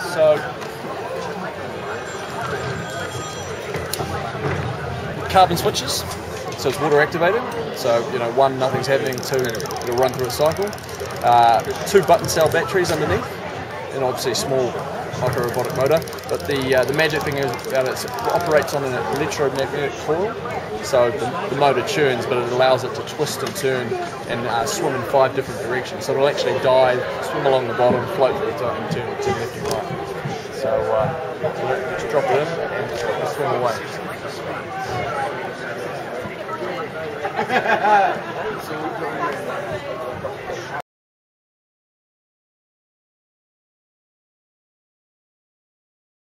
So carbon switches, so it's water activated. So you know, one, nothing's happening; two, it'll run through a cycle. Two button cell batteries underneath, and obviously small micro robotic motor. But the magic thing about it operates on an electromagnetic coil. So the motor turns, but it allows it to twist and turn and swim in 5 different directions. So it'll actually dive, swim along the bottom, float to the top, and turn to the left and right. So just drop it in and swim away.